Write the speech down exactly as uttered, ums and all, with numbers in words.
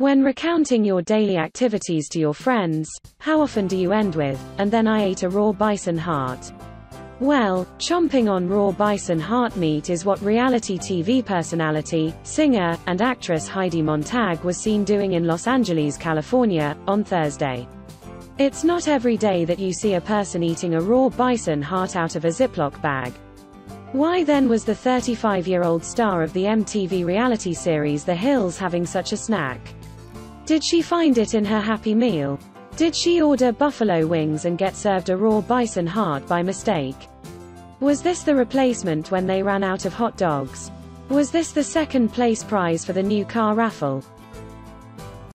When recounting your daily activities to your friends, how often do you end with, "And then I ate a raw bison heart"? Well, chomping on raw bison heart meat is what reality T V personality, singer, and actress Heidi Montag was seen doing in Los Angeles, California, on Thursday. It's not every day that you see a person eating a raw bison heart out of a Ziploc bag. Why then was the thirty-five-year-old star of the M T V reality series The Hills having such a snack? Did she find it in her Happy Meal? Did she order buffalo wings and get served a raw bison heart by mistake? Was this the replacement when they ran out of hot dogs? Was this the second place prize for the new car raffle?